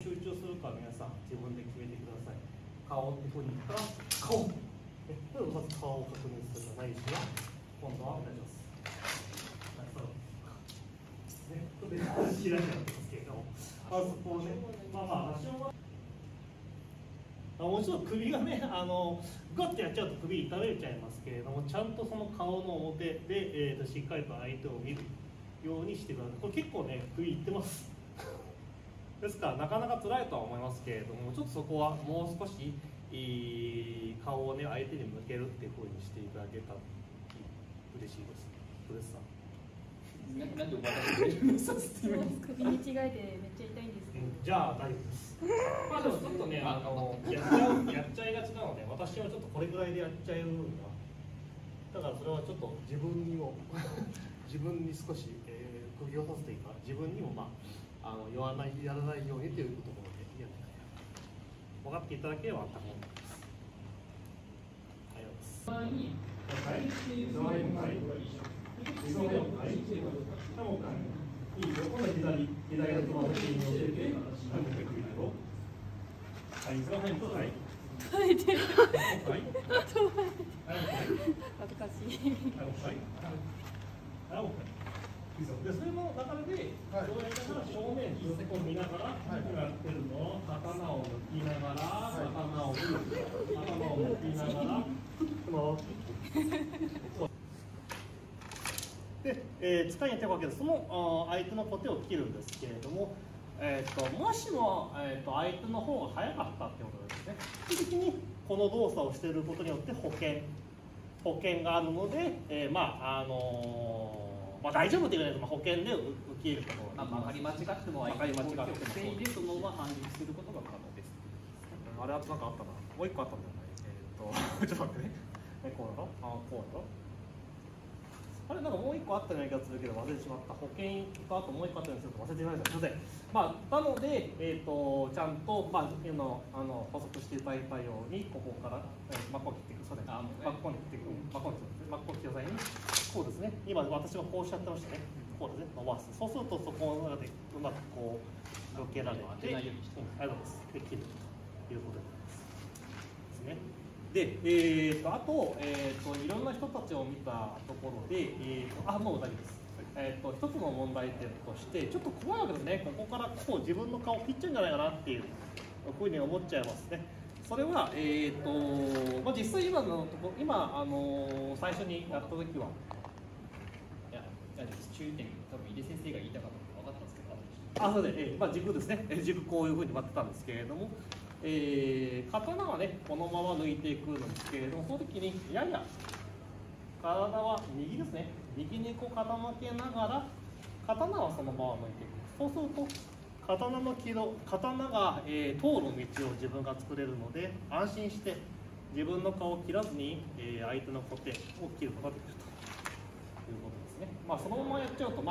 集中するかは皆さん自分で決めてください。顔ってこうに行ったら顔、まず顔を確認するかないしは、今度はお願いします。で、足だけなんですけれども、まずこうね、足をもちろん首がね、グッとやっちゃうと首痛めちゃいますけれども、ちゃんとその顔の表で、しっかりと相手を見るようにしてください。これ結構ね、首いってます。ですから、なかなか辛いとは思いますけれども、ちょっとそこはもう少し顔をね、相手に向けるっていうふうにしていただけたら嬉しいです。どうですか？なんでお前が首に違えてめっちゃ痛いんですけど、じゃあ大丈夫です。まあでもちょっとね、やっちゃいがちなので、私はちょっとこれぐらいでやっちゃえるんだ。だからそれはちょっと自分に少し、釘を刺すというか、自分にもまあやらないようにというところでやっていただければ、分かっていただければあったかもです。それの流れで、正面にずっと見ながら、やってるの、刀を抜きながら、刀を抜きながら、で、使いにやっていくわけです。その相手の小手を切るんですけれども、もしも、相手の方が早かったってことですね。基本的にこの動作をしていることによって保険があるので、大丈夫って言われると保険で受け入れることができます。曲がり間違っても相手の動きを防いで、そのまま反撃することが可能です。あれはなんかあったな。もう一個あったんじゃない？ちょっと待ってね。こうだろ？あ、こうだろ？あれなんかもう一個あったような気がするけど忘れてしまった。保険とあともう一個あったような気がするけど忘れてしまいました。すみません。まあ、なので、ちゃんと、補足していただいたように、ここから、真っ向に切っていく。そうですね。真っ向に切っていく。こうですね。今、私はこうしちゃってましたね。こうですね。伸ばす。そうすると、そこの中でうまくこう、避けられて、ありがとうございます。できるということになります。ですね。で、あと、いろんな人たちを見たところで、もう大丈夫です。一つの問題点として、ちょっと怖いわけですね。ここからこう自分の顔切っちゃうんじゃないかなっていうふうに思っちゃいますね。それは、実際最初にやったときは、いや、大丈夫です。注意点、多分井出先生が言いたかったのが分かったんですけど、そうですね、軸ですね。軸こういうふうに割ってたんですけれども、刀はね、このまま抜いていくんですけれども、その時にやや体は右ですね、右にこう傾けながら、刀はそのまま抜いていく。そうすると刀の軌道、刀が、通る道を自分が作れるので、安心して自分の顔を切らずに、相手の小手を切ることができるということですね。そのままやっちゃうと、こうい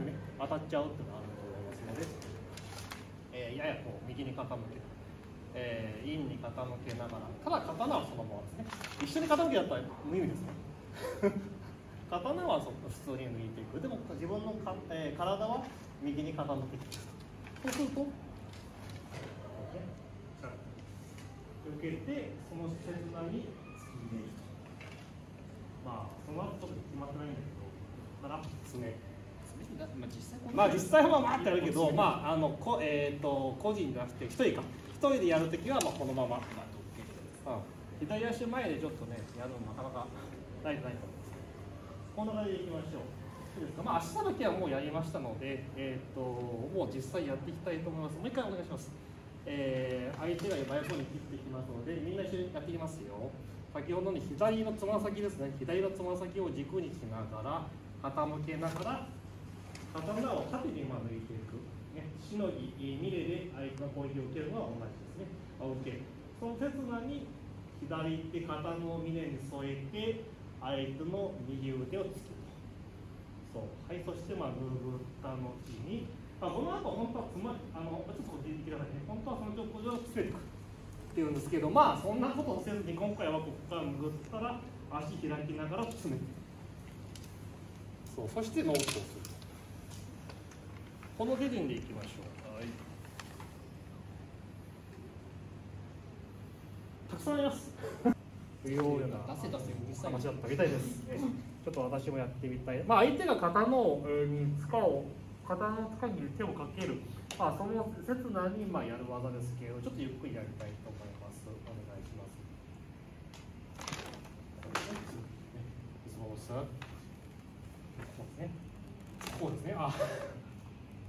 うふうにね、当たっちゃうっていうのがあると思いますので、ややこう右に傾ける。陰に傾けながら、ただ刀はそのままですね。一緒に傾けだったら無意味ですね。刀は普通に抜いていく。でも自分の体は右に傾けていく。そうすると、受けて、その先端に突き入れると。その後ちょっと決まってないんだけど、だから詰める。実際はってやるけど、個人じゃなくて一人でやるときはこのまま、左足前でちょっとね、やるのなかなかないと思います。こんな感じでいきましょう。いいですか？足さばきはもうやりましたので、もう実際やっていきたいと思います。もう一回お願いします。相手が真横に切っていきますので、みんな一緒にやっていきますよ。先ほどの左のつま先ですね、左のつま先を軸にしながら、傾けながら刀を縦に抜いていく。しのぎ、ミレで相手の攻撃を受けるのは同じですね。その手綱に左手、刀をミレに添えて、相手の右腕を突くと。はい、そしてグータの木に、この後本当はちょっとこっちに行ってくださいね。本当はその状況上詰めていくっていうんですけど、そんなことをせずに、今回はここからグーったら足開きながら詰めていく。そしてノートをする。この手順でいきましょう。さんあります。不要な出せ出せ話だったみたいです。ちょっと私もやってみたい。まあ相手が刀を刀の塚に手をかける。まあその刹那にまあやる技ですけど、ちょっとゆっくりやりたいと思います。お願いします。こうですね。あ、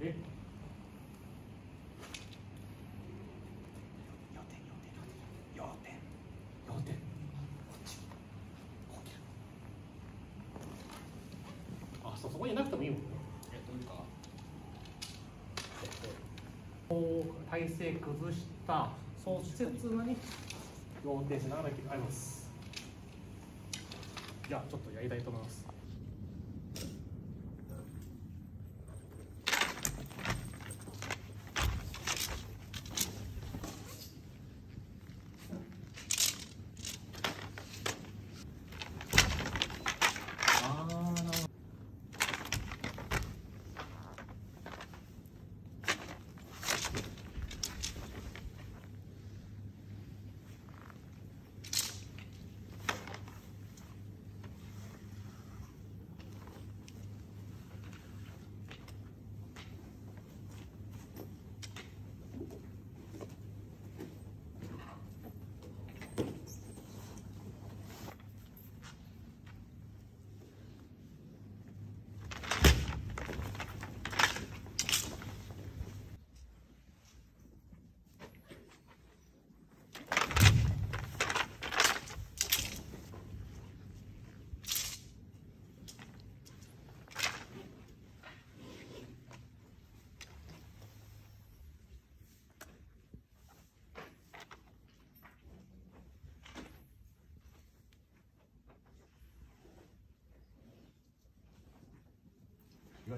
え。そこになくてもいいもんね。体勢崩した、そして普通に要点しながらあります。じゃあちょっとやりたいと思います。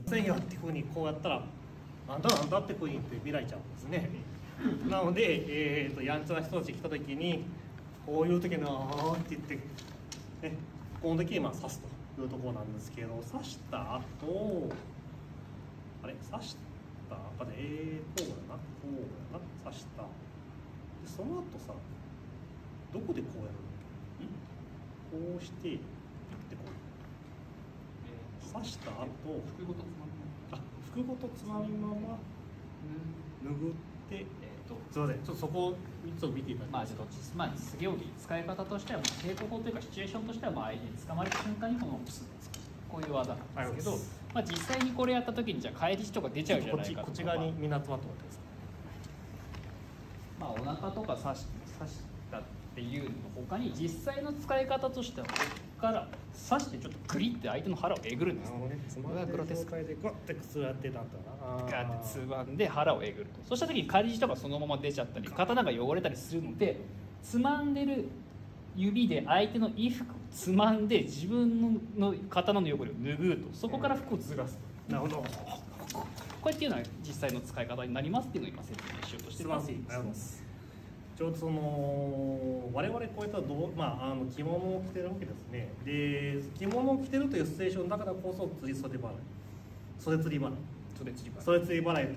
制御っていうふうにこうやったら「なんだなんだ」ってふうにって見られちゃうんですね。なので、やんちゃな人たち来た時にこういう時に「ああ」って言って、ね、この時にまあ刺すというところなんですけど、刺した後あれ刺したあれこうだなこうだな刺したその後さどこでこうやるのこうしてピュッてこう。刺した後、服ごとつまみまま拭って、すみません、ちょっとそこを3つを見ていただきます。まあ、すげおぎ、使い方としては、抵抗法というか、シチュエーションとしては、相手に捕まれた瞬間にこのプスです。こういう技なんですけど、まあ、実際にこれやった時に、じゃあ、返り血とか出ちゃうじゃないかとか。こっち側にみんな集まってもらってます。まあ、お腹とか刺したっていうのほかに、実際の使い方としては。から刺してちょっとグリって相手の腹をえぐるんですね。それがグロテスクでガッてつばんでたんだな。ガッてつばんで腹をえぐると。そうした時に返り血とかそのまま出ちゃったり、刀が汚れたりするので、つまんでる指で相手の衣服をつまんで自分の刀の汚れを拭うと。そこから服をずらす。なるほど。これっていうのは実際の使い方になりますっていうのを今説明しようとしています。ちょうどその我々こういった着物を着てるわけですね。で着物を着てるというシチュエーションだからこそ袖釣り払いとい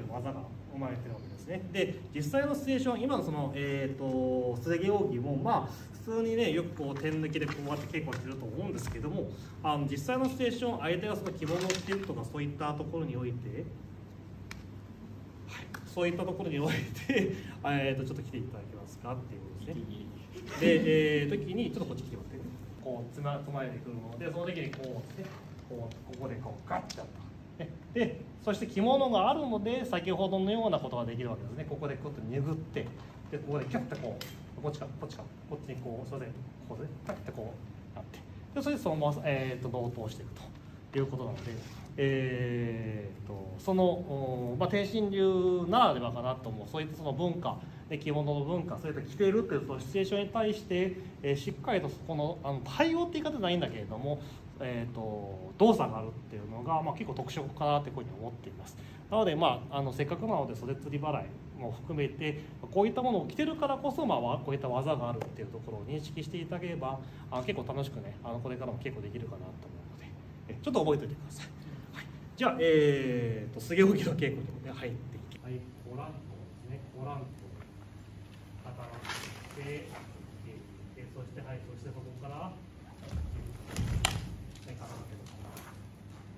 う技が生まれてるわけですね。で実際のシチュエーション今のその袖毛扇もまあ普通にねよくこう点抜きでこうやって稽古してると思うんですけども、実際のシチュエーション相手がその着物を着てるとかそういったところにおいて。そういったところにおいてちょっと来ていただけますかっていうことですね。で、時にちょっとこっち来てもらって、こうつまいでくるので、その時にこう、ね、ここでこうガッてやった。で、そして着物があるので先ほどのようなことができるわけですね。ここでこうやって拭って、でここでキュッてこうこっちにこうそれでここでキュッてこうなって、でそれでそのまま納刀していくということなので。その、まあ、天心流ならではかなと思うそういったその文化着物の文化そういった着ているというそのシチュエーションに対して、しっかりとそこの対応って言い方じゃないんだけれども、動作があるっていうのが、まあ、結構特色かなってこういうふうに思っています。なので、まあ、せっかくなので袖釣り払いも含めてこういったものを着てるからこそ、まあ、こういった技があるっていうところを認識していただければ結構楽しくねこれからも結構できるかなと思うのでちょっと覚えておいてください。じゃあ、すげおぎの稽古に入っていきます。はい、ご覧とですね、ご覧と。って、はい、そしてここから変化をかける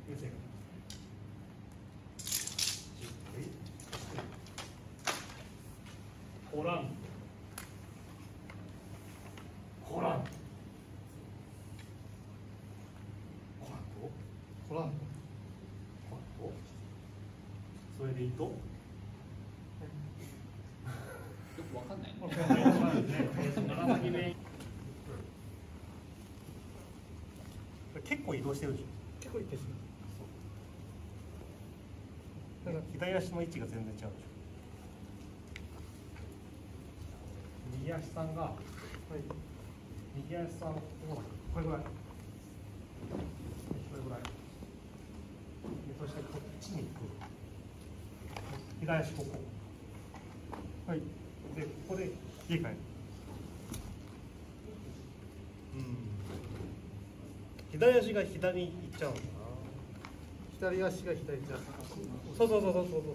という性格ですね。じっくりコランとそれでいいと。よくわかんない。結構移動してるでしょ。結構移動してる。だから左足の位置が全然違うでしょ。右足さんが、はい、右足さんこれぐらい、これぐらい。そしてこっちに行く。左足ここ。はい。でここで切り替える。左足が左に行っちゃうんだな。左足が左に行っちゃう。そうそうそうそうそうそう。